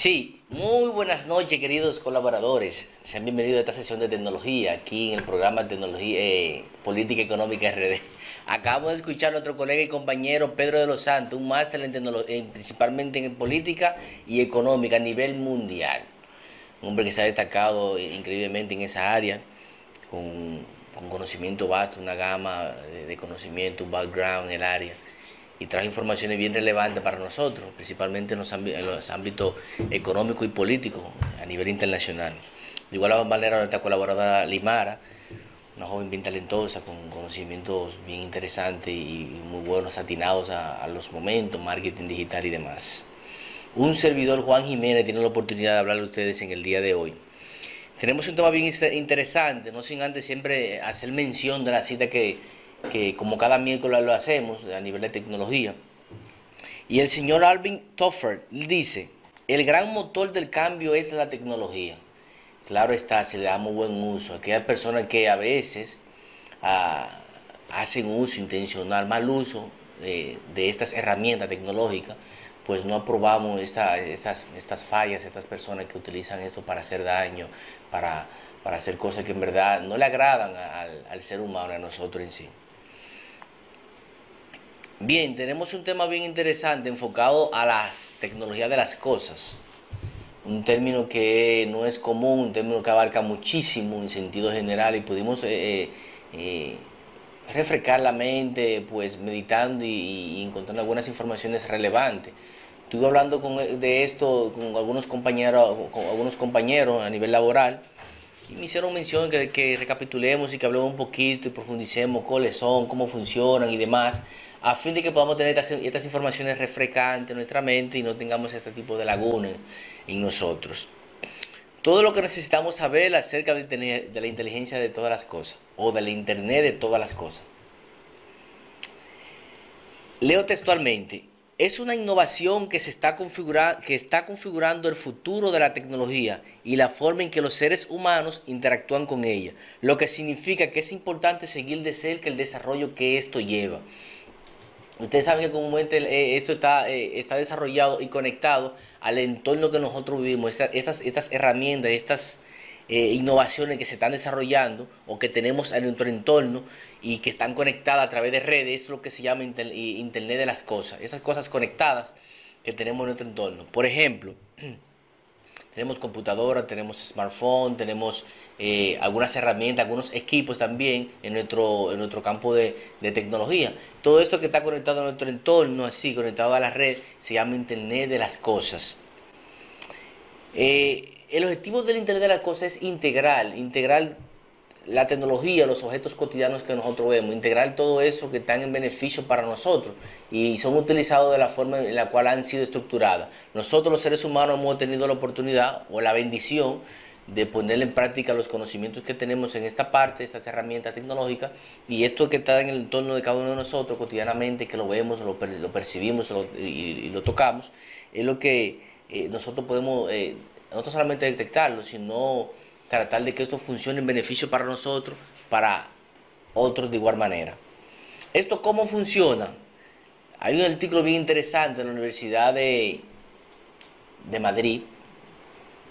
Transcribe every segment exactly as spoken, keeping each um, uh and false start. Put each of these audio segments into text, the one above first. Sí, muy buenas noches, queridos colaboradores. Sean bienvenidos a esta sesión de tecnología aquí en el programa Tecnología eh, Política Económica R D. Acabamos de escuchar a nuestro colega y compañero Pedro de los Santos, un máster en tecnología, principalmente en política y económica a nivel mundial. Un hombre que se ha destacado increíblemente en esa área, con, con conocimiento vasto, una gama de, de conocimiento, un background en el área. Y trae informaciones bien relevantes para nosotros, principalmente en los, en los ámbitos económicos y políticos a nivel internacional. De igual manera, nuestra colaboradora Limara, una joven bien talentosa, con conocimientos bien interesantes y muy buenos, atinados a, a los momentos, marketing digital y demás. Un servidor, Juan Jiménez, tiene la oportunidad de hablar a ustedes en el día de hoy. Tenemos un tema bien interesante, no sin antes siempre hacer mención de la cita que... que como cada miércoles lo hacemos a nivel de tecnología. Y el señor Alvin Toffler dice: el gran motor del cambio es la tecnología. Claro está, si le damos buen uso. Aquellas personas que a veces ah, hacen uso intencional, mal uso eh, de estas herramientas tecnológicas, pues no aprobamos esta, estas, estas fallas, estas personas que utilizan esto para hacer daño, para, para hacer cosas que en verdad no le agradan al, al ser humano, a nosotros en sí. Bien, tenemos un tema bien interesante enfocado a las tecnologías de las cosas. Un término que no es común, un término que abarca muchísimo en sentido general, y pudimos eh, eh, refrescar la mente, pues meditando y, y encontrando algunas informaciones relevantes. Estuve hablando con, de esto con algunos, compañeros, con algunos compañeros a nivel laboral, y me hicieron mención que, que recapitulemos y que hablemos un poquito y profundicemos cuáles son, cómo funcionan y demás, a fin de que podamos tener estas, estas informaciones refrescantes en nuestra mente y no tengamos este tipo de lagunas en nosotros. Todo lo que necesitamos saber acerca de, de la inteligencia de todas las cosas, o del Internet de todas las cosas. Leo textualmente: es una innovación que, se está configura, que está configurando el futuro de la tecnología y la forma en que los seres humanos interactúan con ella, lo que significa que es importante seguir de cerca el desarrollo que esto lleva. Ustedes saben que comúnmente esto está, está desarrollado y conectado al entorno que nosotros vivimos. Estas, estas herramientas, estas eh, innovaciones que se están desarrollando o que tenemos en nuestro entorno y que están conectadas a través de redes, es lo que se llama inter, Internet de las cosas. Esas cosas conectadas que tenemos en nuestro entorno. Por ejemplo, tenemos computadoras, tenemos smartphone, tenemos eh, algunas herramientas, algunos equipos también en nuestro, en nuestro campo de, de tecnología. Todo esto que está conectado a nuestro entorno, así, conectado a la red, se llama Internet de las cosas. Eh, el objetivo del Internet de las cosas es integral, integral la tecnología, los objetos cotidianos que nosotros vemos, integrar todo eso que están en beneficio para nosotros y son utilizados de la forma en la cual han sido estructuradas. Nosotros los seres humanos hemos tenido la oportunidad o la bendición de poner en práctica los conocimientos que tenemos en esta parte, estas herramientas tecnológicas, y esto que está en el entorno de cada uno de nosotros cotidianamente, que lo vemos, lo, per lo percibimos lo, y, y lo tocamos, es lo que eh, nosotros podemos, eh, no solamente detectarlo, sino tratar de que esto funcione en beneficio para nosotros, para otros de igual manera. ¿Esto cómo funciona? Hay un artículo bien interesante en la Universidad de, de Madrid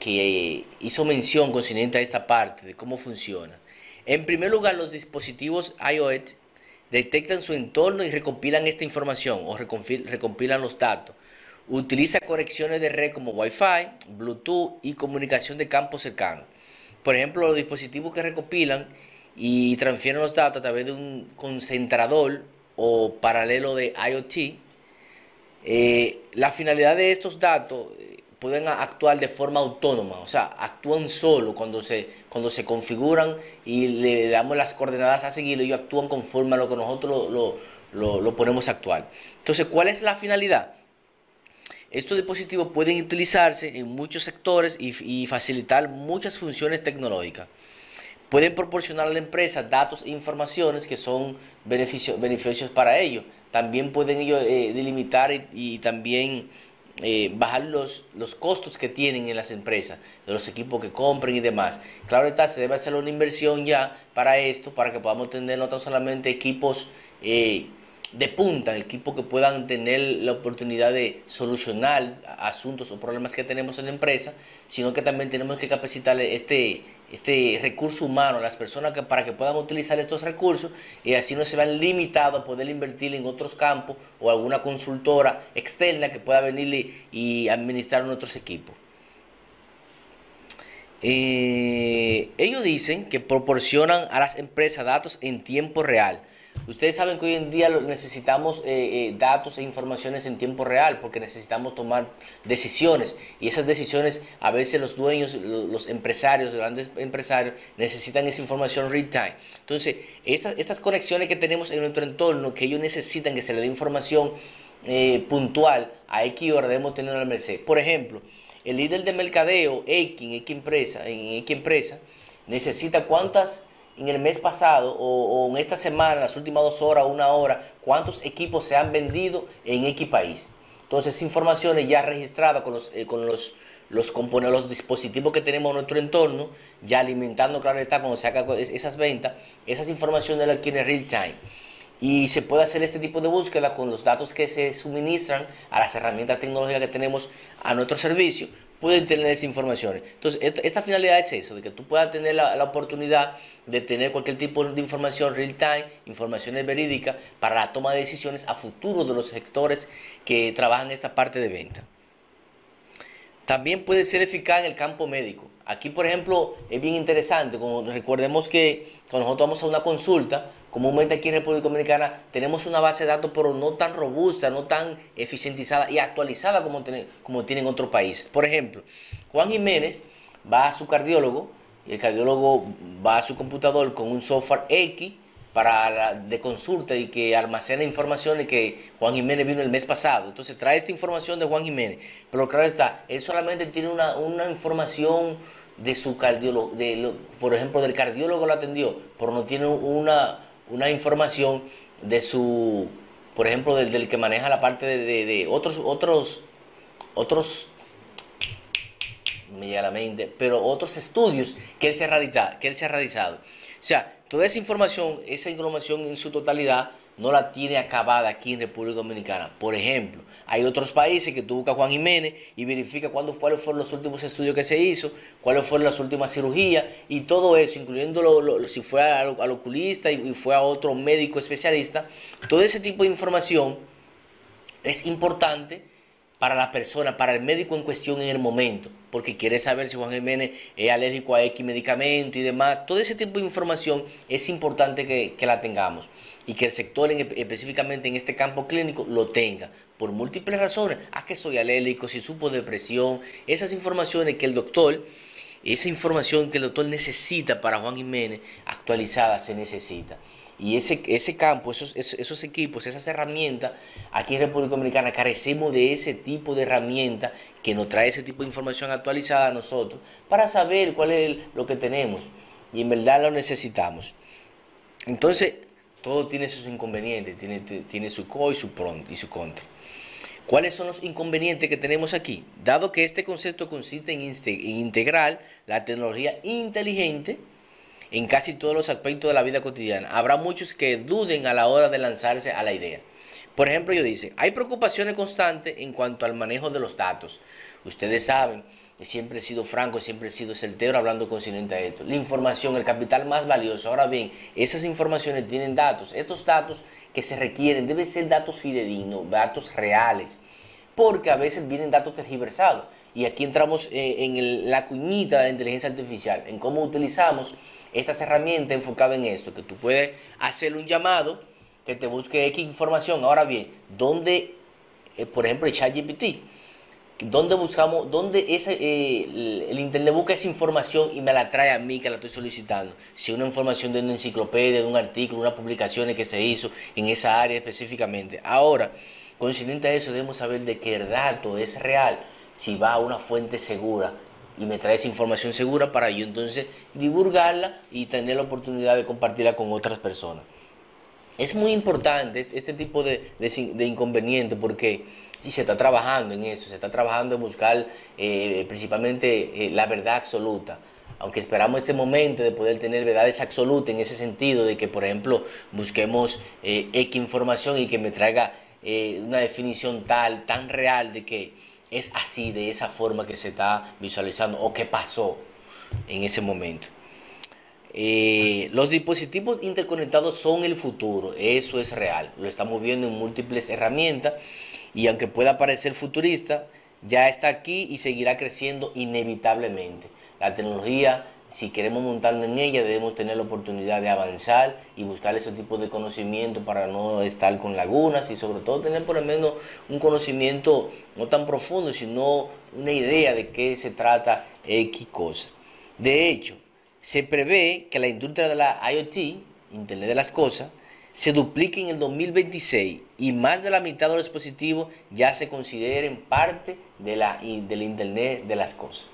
que hizo mención consciente a esta parte de cómo funciona. En primer lugar, los dispositivos IoT detectan su entorno y recopilan esta información o recopilan los datos. Utiliza conexiones de red como Wi-Fi, Bluetooth y comunicación de campo cercano. Por ejemplo, los dispositivos que recopilan y transfieren los datos a través de un concentrador o paralelo de IoT. Eh, la finalidad de estos datos pueden actuar de forma autónoma, o sea, actúan solo cuando se, cuando se configuran y le damos las coordenadas a seguir, ellos actúan conforme a lo que nosotros lo, lo, lo, lo ponemos a actuar. Entonces, ¿cuál es la finalidad? Estos dispositivos pueden utilizarse en muchos sectores y, y facilitar muchas funciones tecnológicas. Pueden proporcionar a la empresa datos e informaciones que son beneficio, beneficiosos para ellos. También pueden ellos eh, delimitar y, y también eh, bajar los, los costos que tienen en las empresas, de los equipos que compren y demás. Claro está, se debe hacer una inversión ya para esto, para que podamos tener no tan solamente equipos eh, de punta, equipos que puedan tener la oportunidad de solucionar asuntos o problemas que tenemos en la empresa, sino que también tenemos que capacitar este, este recurso humano a las personas que, para que puedan utilizar estos recursos y así no se vean limitados a poder invertir en otros campos o alguna consultora externa que pueda venir y administrar nuestros equipos. Eh, ellos dicen que proporcionan a las empresas datos en tiempo real. Ustedes saben que hoy en día necesitamos eh, eh, datos e informaciones en tiempo real porque necesitamos tomar decisiones y esas decisiones a veces los dueños, los empresarios, los grandes empresarios necesitan esa información real time. Entonces, estas, estas conexiones que tenemos en nuestro entorno, que ellos necesitan que se le dé información eh, puntual a X hora, debemos tener a la merced. Por ejemplo, el líder de mercadeo X en X empresa, en X empresa necesita cuántas en el mes pasado o, o en esta semana, las últimas dos horas, una hora, cuántos equipos se han vendido en X país. Entonces, informaciones ya registradas con los, eh, con los, los componentes, los dispositivos que tenemos en nuestro entorno, ya alimentando, claro está, cuando se hagan esas ventas, esas informaciones las tiene real time. Y se puede hacer este tipo de búsqueda con los datos que se suministran a las herramientas tecnológicas que tenemos a nuestro servicio. Pueden tener esas informaciones. Entonces, esta finalidad es eso, de que tú puedas tener la, la oportunidad de tener cualquier tipo de información real time, informaciones verídicas para la toma de decisiones a futuro de los gestores que trabajan esta parte de venta. También puede ser eficaz en el campo médico. Aquí, por ejemplo, es bien interesante. Como recordemos que cuando nosotros vamos a una consulta, comúnmente aquí en República Dominicana tenemos una base de datos, pero no tan robusta, no tan eficientizada y actualizada como tienen, como tienen otros países. Por ejemplo, Juan Jiménez va a su cardiólogo y el cardiólogo va a su computador con un software X para la, de consulta y que almacena información de que Juan Jiménez vino el mes pasado. Entonces trae esta información de Juan Jiménez, pero claro está, él solamente tiene una, una información de su cardiólogo, de lo, por ejemplo, del cardiólogo lo atendió, pero no tiene una... una información de su, por ejemplo, del, del que maneja la parte de, de, de otros, otros, otros, me llega a la mente, pero otros estudios que él se ha realizado, que él se ha realizado. O sea, toda esa información, esa información en su totalidad no la tiene acabada aquí en República Dominicana. Por ejemplo, hay otros países que tú buscas Juan Jiménez y verifica cuándo, cuáles fueron los últimos estudios que se hizo, cuáles fueron las últimas cirugías y todo eso, incluyendo lo, lo, si fue al, al oculista y, y fue a otro médico especialista. Todo ese tipo de información es importante para la persona, para el médico en cuestión en el momento, porque quiere saber si Juan Jiménez es alérgico a X medicamento y demás. Todo ese tipo de información es importante que, que la tengamos y que el sector, en, específicamente en este campo clínico, lo tenga por múltiples razones. ¿A qué soy alérgico? Si supo depresión, esas informaciones que el doctor, esa información que el doctor necesita para Juan Jiménez, actualizada se necesita. Y ese, ese campo, esos, esos, esos equipos, esas herramientas, aquí en República Dominicana carecemos de ese tipo de herramienta que nos trae ese tipo de información actualizada a nosotros para saber cuál es el, lo que tenemos y en verdad lo necesitamos. Entonces, todo tiene sus inconvenientes, tiene, tiene su co y su pro y su contra. ¿Cuáles son los inconvenientes que tenemos aquí? Dado que este concepto consiste en, en integrar la tecnología inteligente en casi todos los aspectos de la vida cotidiana, habrá muchos que duden a la hora de lanzarse a la idea. Por ejemplo, ellos dicen, hay preocupaciones constantes en cuanto al manejo de los datos. Ustedes saben, siempre he sido franco, siempre he sido certero hablando consciente a esto. La información, el capital más valioso. Ahora bien, esas informaciones tienen datos. Estos datos que se requieren deben ser datos fidedignos, datos reales, porque a veces vienen datos tergiversados. Y aquí entramos eh, en el, la cuñita de la inteligencia artificial, en cómo utilizamos estas herramientas enfocadas en esto, que tú puedes hacer un llamado, que te busque X información. Ahora bien, ¿dónde, eh, por ejemplo, el ChatGPT? ¿Dónde buscamos, dónde ese, eh, el, el internet busca esa información y me la trae a mí que la estoy solicitando? Si una información de una enciclopedia, de un artículo, unas publicaciones que se hizo en esa área específicamente. Ahora, coincidente a eso, debemos saber de qué dato es real, si va a una fuente segura y me trae esa información segura para yo entonces divulgarla y tener la oportunidad de compartirla con otras personas. Es muy importante este tipo de, de, de inconveniente porque sí, se está trabajando en eso, se está trabajando en buscar eh, principalmente eh, la verdad absoluta. aunque esperamos este momento de poder tener verdades absolutas en ese sentido de que, por ejemplo, busquemos eh, X información y que me traiga eh, una definición tal, tan real de que es así, de esa forma que se está visualizando o que pasó en ese momento. Eh, los dispositivos interconectados son el futuro, eso es real, lo estamos viendo en múltiples herramientas y aunque pueda parecer futurista, ya está aquí y seguirá creciendo inevitablemente. La tecnología, si queremos montarnos en ella, debemos tener la oportunidad de avanzar y buscar ese tipo de conocimiento para no estar con lagunas y sobre todo tener por lo menos un conocimiento no tan profundo, sino una idea de qué se trata X cosa. De hecho, se prevé que la industria de la IoT, Internet de las Cosas, se duplique en el dos mil veintiséis y más de la mitad de los dispositivos ya se consideren parte de la, del Internet de las Cosas.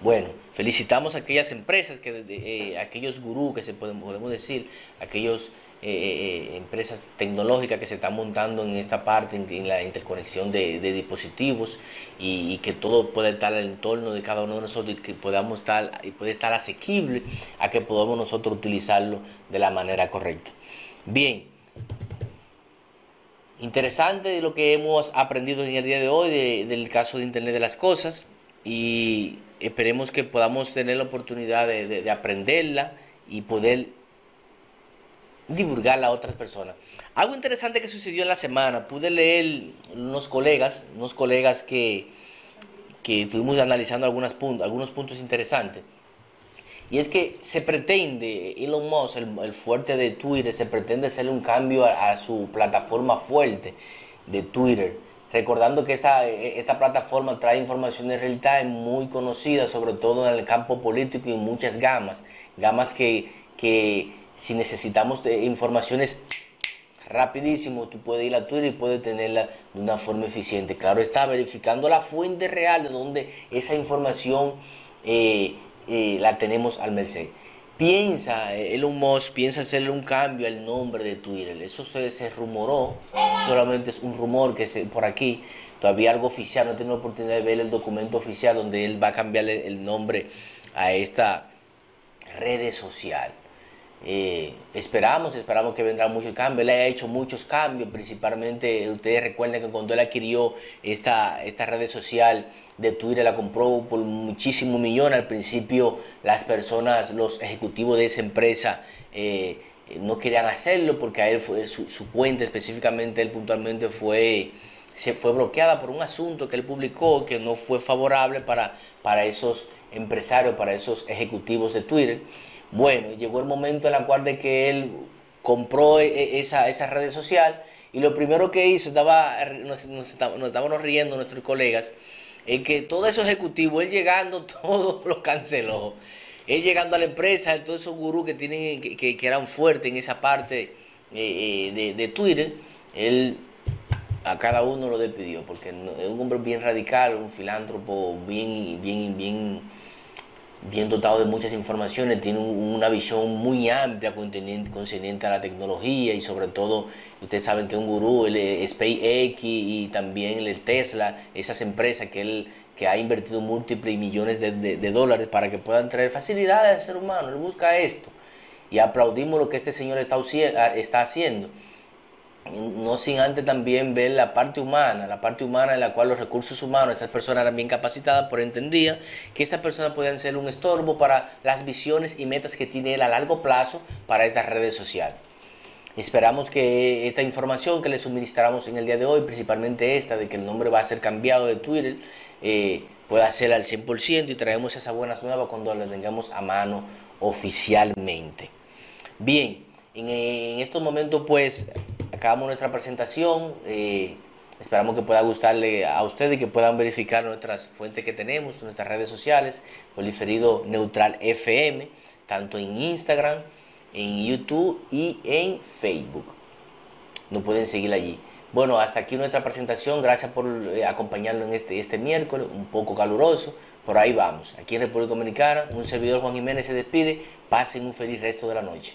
Bueno, felicitamos a aquellas empresas, que, eh, aquellos gurús que se podemos, podemos decir, aquellas eh, eh, empresas tecnológicas que se están montando en esta parte, en, en la interconexión de, de dispositivos y, y que todo pueda estar al entorno de cada uno de nosotros y que podamos estar, y puede estar asequible a que podamos nosotros utilizarlo de la manera correcta. Bien. Interesante lo que hemos aprendido en el día de hoy de, del caso de Internet de las Cosas y esperemos que podamos tener la oportunidad de, de, de aprenderla y poder divulgarla a otras personas. Algo interesante que sucedió en la semana, pude leer unos colegas, unos colegas que, que estuvimos analizando algunas punto, algunos puntos interesantes. Y es que se pretende, Elon Musk, el, el fuerte de Twitter, se pretende hacerle un cambio a, a su plataforma fuerte de Twitter. Recordando que esta, esta plataforma trae información de real time muy conocida, sobre todo en el campo político y en muchas gamas. Gamas que, que si necesitamos de informaciones rapidísimo, tú puedes ir a Twitter y puedes tenerla de una forma eficiente. Claro está, verificando la fuente real de donde esa información eh, Eh, la tenemos al merced. Piensa, Elon Musk piensa hacerle un cambio al nombre de Twitter. Eso se, se rumoró, solamente es un rumor que se, por aquí, todavía algo oficial, no he tenido oportunidad de ver el documento oficial donde él va a cambiarle el nombre a esta red social. Eh, esperamos, esperamos que vendrá mucho cambio. Él ha hecho muchos cambios, principalmente ustedes recuerden que cuando él adquirió esta, esta red social de Twitter, la compró por muchísimos millones. Al principio las personas, los ejecutivos de esa empresa eh, no querían hacerlo porque a él fue, su, su cuenta específicamente, él puntualmente fue, se fue bloqueada por un asunto que él publicó que no fue favorable para, para esos empresarios, para esos ejecutivos de Twitter. Bueno, llegó el momento en la cual de que él compró esa, esa red social y lo primero que hizo, estaba, nos, nos, estábamos, nos estábamos riendo nuestros colegas, es que todo eso ejecutivo, él llegando, todo lo canceló. Él llegando a la empresa, todos esos gurús que, tienen, que, que, que eran fuertes en esa parte eh, de, de Twitter, él a cada uno lo despidió, porque es un hombre bien radical, un filántropo bien, bien, bien... bien dotado de muchas informaciones, tiene una visión muy amplia concerniente a la tecnología y sobre todo, ustedes saben que un gurú, el SpaceX y también el Tesla, esas empresas que él que ha invertido múltiples millones de, de, de dólares para que puedan traer facilidades al ser humano, él busca esto y aplaudimos lo que este señor está, está haciendo. No sin antes también ver la parte humana, la parte humana en la cual los recursos humanos, esas personas eran bien capacitadas, pero entendían que esas personas podían ser un estorbo para las visiones y metas que tiene él a largo plazo para estas redes sociales. Esperamos que esta información que le suministramos en el día de hoy, principalmente esta de que el nombre va a ser cambiado de Twitter, eh, pueda ser al cien por ciento y traemos esas buenas nuevas cuando las tengamos a mano oficialmente. Bien, en, en estos momentos pues acabamos nuestra presentación, eh, esperamos que pueda gustarle a ustedes y que puedan verificar nuestras fuentes que tenemos, nuestras redes sociales, Poliferido Neutral F M, tanto en Instagram, en YouTube y en Facebook. Nos pueden seguir allí. Bueno, hasta aquí nuestra presentación, gracias por eh, acompañarnos en este, este miércoles, un poco caluroso, por ahí vamos. Aquí en República Dominicana, un servidor Juan Jiménez se despide, pasen un feliz resto de la noche.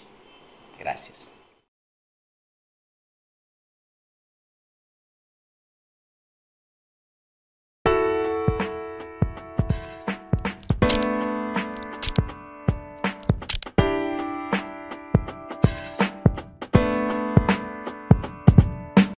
Gracias.